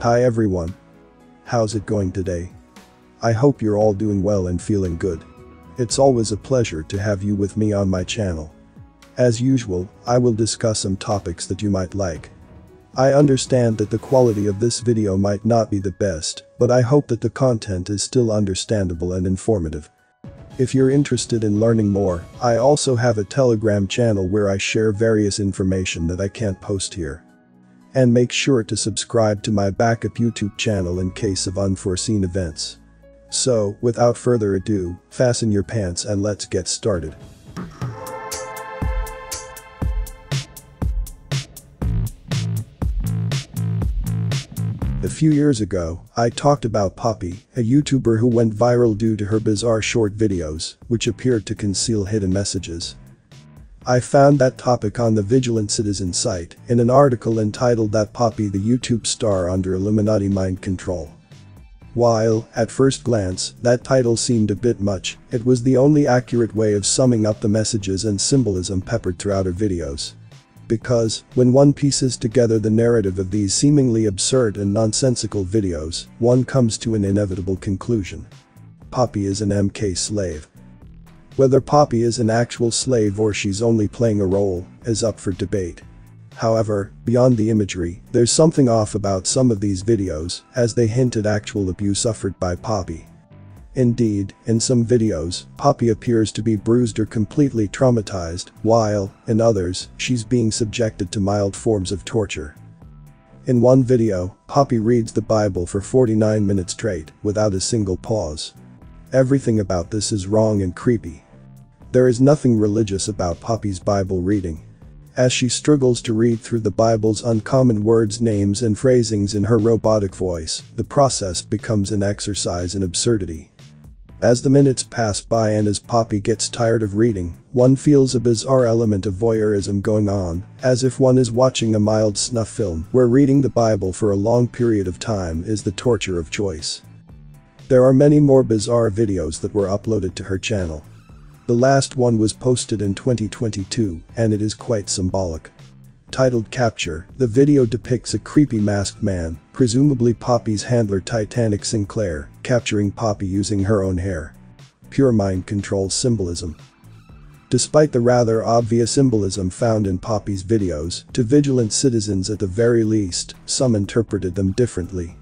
Hi everyone. How's it going today? I hope you're all doing well and feeling good. It's always a pleasure to have you with me on my channel. As usual, I will discuss some topics that you might like. I understand that the quality of this video might not be the best, but I hope that the content is still understandable and informative. If you're interested in learning more, I also have a Telegram channel where I share various information that I can't post here. And make sure to subscribe to my backup YouTube channel in case of unforeseen events. So, without further ado, fasten your pants and let's get started. A few years ago, I talked about Poppy, a YouTuber who went viral due to her bizarre short videos, which appeared to conceal hidden messages. I found that topic on the Vigilant Citizen site, in an article entitled "That Poppy the YouTube Star Under Illuminati Mind Control." While, at first glance, that title seemed a bit much, it was the only accurate way of summing up the messages and symbolism peppered throughout her videos. Because, when one pieces together the narrative of these seemingly absurd and nonsensical videos, one comes to an inevitable conclusion. Poppy is an MK slave. Whether Poppy is an actual slave or she's only playing a role is up for debate. However, beyond the imagery, there's something off about some of these videos, as they hint at actual abuse suffered by Poppy. Indeed, in some videos, Poppy appears to be bruised or completely traumatized, while, in others, she's being subjected to mild forms of torture. In one video, Poppy reads the Bible for 49 minutes straight, without a single pause. Everything about this is wrong and creepy. There is nothing religious about Poppy's Bible reading. As she struggles to read through the Bible's uncommon words, names and phrasings in her robotic voice, the process becomes an exercise in absurdity. As the minutes pass by and as Poppy gets tired of reading, one feels a bizarre element of voyeurism going on, as if one is watching a mild snuff film where reading the Bible for a long period of time is the torture of choice. There are many more bizarre videos that were uploaded to her channel. The last one was posted in 2022, and it is quite symbolic. Titled "Capture," the video depicts a creepy masked man, presumably Poppy's handler Titanic Sinclair, capturing Poppy using her own hair. Pure mind control symbolism. Despite the rather obvious symbolism found in Poppy's videos, to Vigilant Citizens at the very least, some interpreted them differently.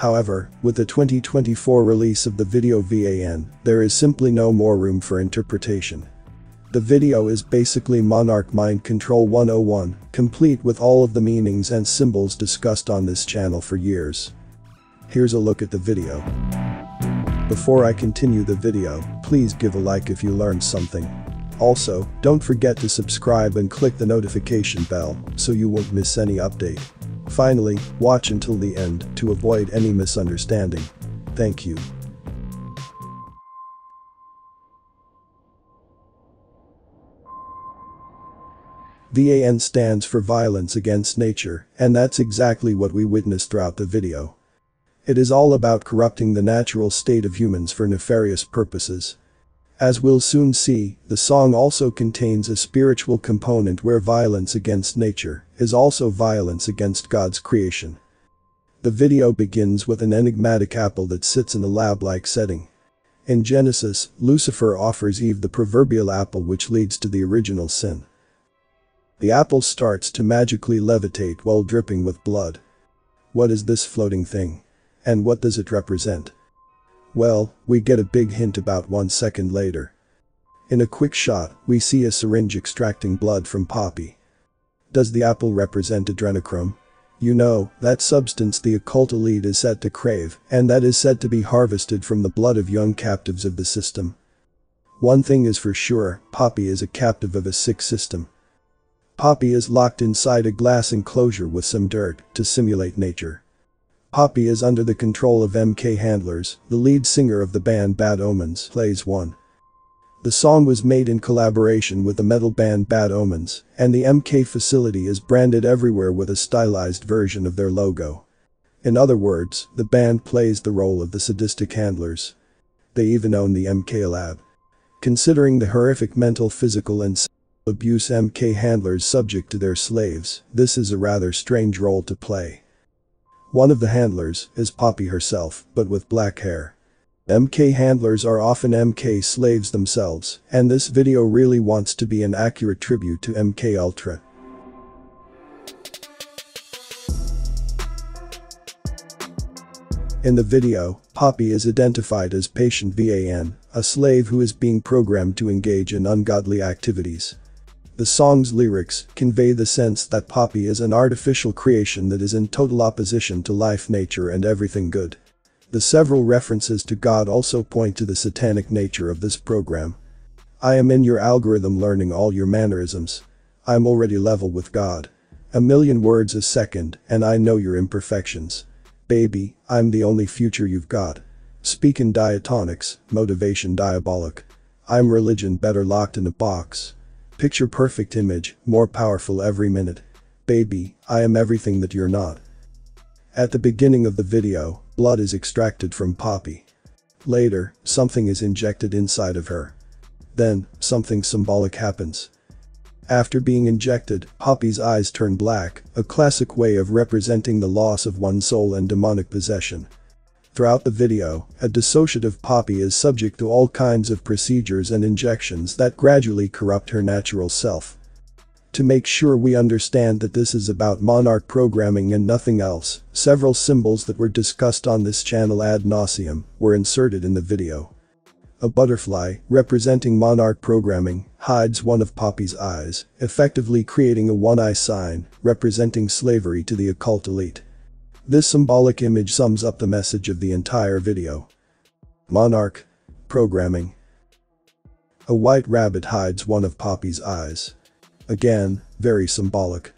However, with the 2024 release of the video VAN, there is simply no more room for interpretation. The video is basically Monarch Mind Control 101, complete with all of the meanings and symbols discussed on this channel for years. Here's a look at the video. Before I continue the video, please give a like if you learned something. Also, don't forget to subscribe and click the notification bell, so you won't miss any update. Finally, watch until the end to avoid any misunderstanding. Thank you. VAN stands for violence against nature, and that's exactly what we witnessed throughout the video. It is all about corrupting the natural state of humans for nefarious purposes. As we'll soon see, the song also contains a spiritual component where violence against nature is also violence against God's creation. The video begins with an enigmatic apple that sits in a lab-like setting. In Genesis, Lucifer offers Eve the proverbial apple, which leads to the original sin. The apple starts to magically levitate while dripping with blood. What is this floating thing? And what does it represent? Well, we get a big hint about 1 second later. In a quick shot, we see a syringe extracting blood from Poppy. Does the apple represent adrenochrome? You know, that substance the occult elite is said to crave, and that is said to be harvested from the blood of young captives of the system. One thing is for sure, Poppy is a captive of a sick system. Poppy is locked inside a glass enclosure with some dirt to simulate nature. Poppy is under the control of MK handlers. The lead singer of the band Bad Omens plays one. The song was made in collaboration with the metal band Bad Omens, and the MK facility is branded everywhere with a stylized version of their logo. In other words, the band plays the role of the sadistic handlers. They even own the MK lab. Considering the horrific mental, physical and sexual abuse MK handlers subject to their slaves, this is a rather strange role to play. One of the handlers is Poppy herself, but with black hair. MK handlers are often MK slaves themselves, and this video really wants to be an accurate tribute to MK Ultra. In the video, Poppy is identified as Patient Van, a slave who is being programmed to engage in ungodly activities. The song's lyrics convey the sense that Poppy is an artificial creation that is in total opposition to life, nature, and everything good. The several references to God also point to the satanic nature of this program. I am in your algorithm learning all your mannerisms. I'm already level with God. A million words a second, and I know your imperfections. Baby, I'm the only future you've got. Speak in diatonics, motivation diabolic. I'm religion better locked in a box. Picture perfect image, more powerful every minute. Baby, I am everything that you're not. At the beginning of the video, blood is extracted from Poppy. Later, something is injected inside of her. Then, something symbolic happens. After being injected, Poppy's eyes turn black, a classic way of representing the loss of one's soul and demonic possession. Throughout the video, a dissociative Poppy is subject to all kinds of procedures and injections that gradually corrupt her natural self. To make sure we understand that this is about Monarch programming and nothing else, several symbols that were discussed on this channel ad nauseum were inserted in the video. A butterfly, representing Monarch programming, hides one of Poppy's eyes, effectively creating a one-eye sign, representing slavery to the occult elite. This symbolic image sums up the message of the entire video. Monarch programming. A white rabbit hides one of Poppy's eyes. Again, very symbolic.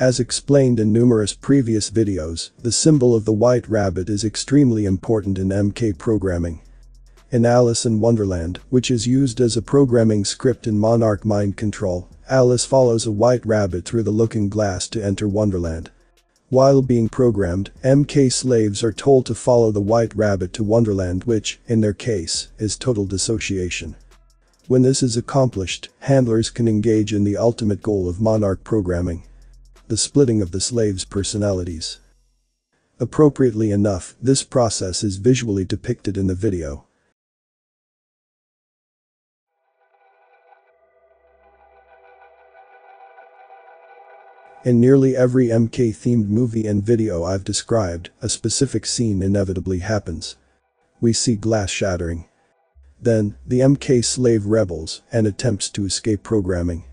As explained in numerous previous videos, the symbol of the white rabbit is extremely important in MK programming. In Alice in Wonderland, which is used as a programming script in Monarch mind control, Alice follows a white rabbit through the looking glass to enter Wonderland. While being programmed, MK slaves are told to follow the white rabbit to Wonderland, which, in their case, is total dissociation. When this is accomplished, handlers can engage in the ultimate goal of Monarch programming: the splitting of the slaves' personalities. Appropriately enough, this process is visually depicted in the video. In nearly every MK-themed movie and video I've described, a specific scene inevitably happens. We see glass shattering. Then, the MK slave rebels and attempts to escape programming.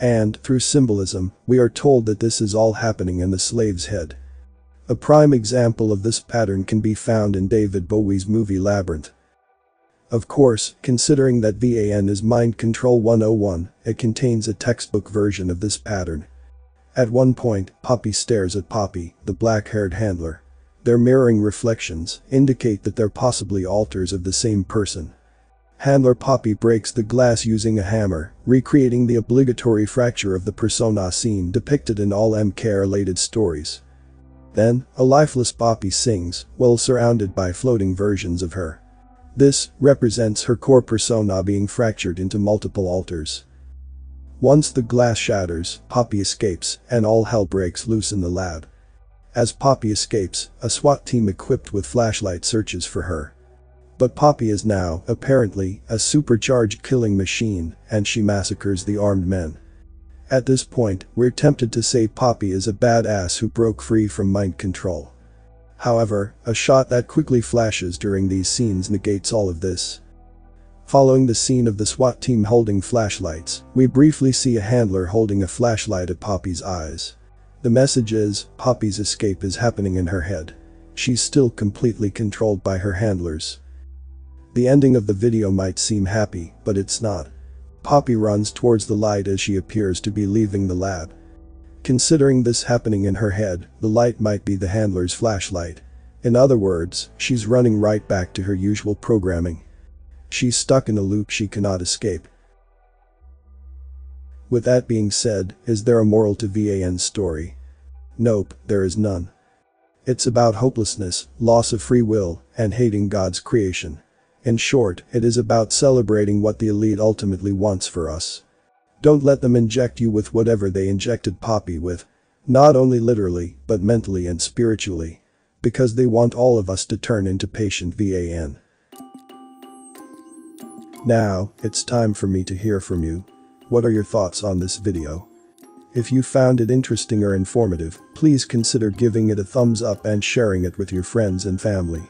And, through symbolism, we are told that this is all happening in the slave's head. A prime example of this pattern can be found in David Bowie's movie Labyrinth. Of course, considering that Van is Mind Control 101, it contains a textbook version of this pattern. At one point, Poppy stares at Poppy, the black-haired handler. Their mirroring reflections indicate that they're possibly alters of the same person. Handler Poppy breaks the glass using a hammer, recreating the obligatory fracture of the persona scene depicted in all MK-related stories. Then, a lifeless Poppy sings, while surrounded by floating versions of her. This represents her core persona being fractured into multiple alters. Once the glass shatters, Poppy escapes, and all hell breaks loose in the lab. As Poppy escapes, a SWAT team equipped with flashlight searches for her. But Poppy is now, apparently, a supercharged killing machine, and she massacres the armed men. At this point, we're tempted to say Poppy is a badass who broke free from mind control. However, a shot that quickly flashes during these scenes negates all of this. Following the scene of the SWAT team holding flashlights, we briefly see a handler holding a flashlight at Poppy's eyes. The message is, Poppy's escape is happening in her head. She's still completely controlled by her handlers. The ending of the video might seem happy, but it's not. Poppy runs towards the light as she appears to be leaving the lab. Considering this happening in her head, the light might be the handler's flashlight. In other words, she's running right back to her usual programming. She's stuck in a loop she cannot escape. With that being said, is there a moral to Van's story? Nope, there is none. It's about hopelessness, loss of free will, and hating God's creation. In short, it is about celebrating what the elite ultimately wants for us. Don't let them inject you with whatever they injected Poppy with. Not only literally, but mentally and spiritually. because they want all of us to turn into patient VAN. Now, it's time for me to hear from you. What are your thoughts on this video? If you found it interesting or informative, please consider giving it a thumbs up and sharing it with your friends and family.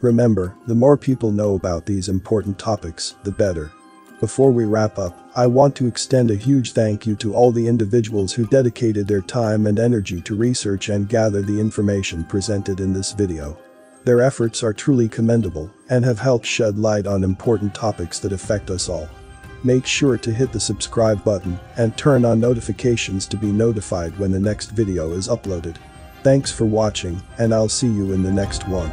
Remember, the more people know about these important topics, the better. Before we wrap up, I want to extend a huge thank you to all the individuals who dedicated their time and energy to research and gather the information presented in this video. Their efforts are truly commendable and have helped shed light on important topics that affect us all. Make sure to hit the subscribe button and turn on notifications to be notified when the next video is uploaded. Thanks for watching, and I'll see you in the next one.